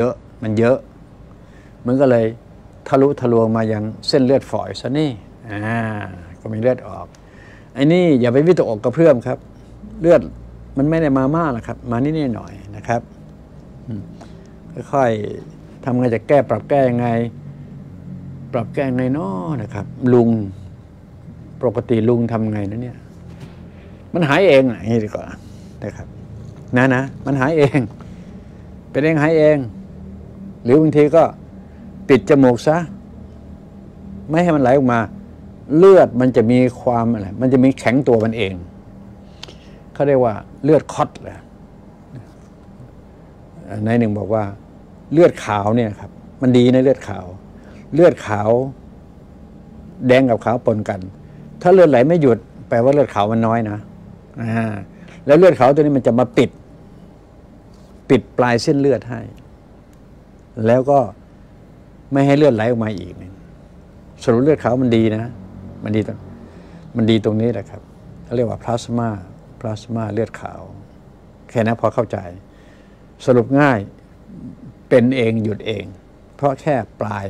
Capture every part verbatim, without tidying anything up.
เยอะมันเยอะมันก็เลยทะลุทะลวงมายังเส้นเลือดฝอยซะนี่อ่าก็มีเลือดออกไอ้นี่อย่าไปวิตกอกกระเพื่อมครับเลือดมันไม่ได้มามากหรอกครับมานิดหน่อยนะครับค่อยๆทำไงจะแก้ปรับแก้ยังไงปรับแก้ยังไงเนาะนะครับลุงปกติลุงทำไงนะเนี่ยมันหายเองอย่างนี้ดีกว่านะครับนะนะมันหายเองเป็นเองหายเองหรือบางทีก็ปิดจมูกซะไม่ให้มันไหลออกมาเลือดมันจะมีความอะไรมันจะมีแข็งตัวมันเองเขาเรียกว่าเลือดคอดแหละนายหนึ่งบอกว่าเลือดขาวเนี่ยครับมันดีนะเลือดขาวเลือดขาวแดงกับขาวปนกันถ้าเลือดไหลไม่หยุดแปลว่าเลือดขาวมันน้อยนะแล้วเลือดขาวตัวนี้มันจะมาปิดปิดปลายเส้นเลือดให้แล้วก็ไม่ให้เลือดไหลออกมาอีกสรุปเลือดขาวมันดีนะมันดีตรงมันดีตรงนี้แหละครับเขาเรียกว่าพลาสมาพลาสมาเลือดขาวแค่นั้นพอเข้าใจสรุปง่ายเป็นเองหยุดเองเพราะแค่ปลาย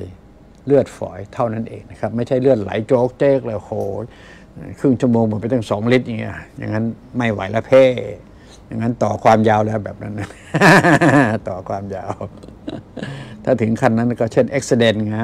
เลือดฝอยเท่านั้นเองนะครับไม่ใช่เลือดไหลโจกเจ๊กเลยโหครึ่งชั่วโมงหมดไปตั้งสองลิตรอย่างเงี้ยอย่างนั้นไม่ไหวแล้วเพ่อย่างนั้นต่อความยาวแล้วแบบนั้น ต่อความยาว ถ้าถึงขั้นนั้นก็เช่น Accident ไง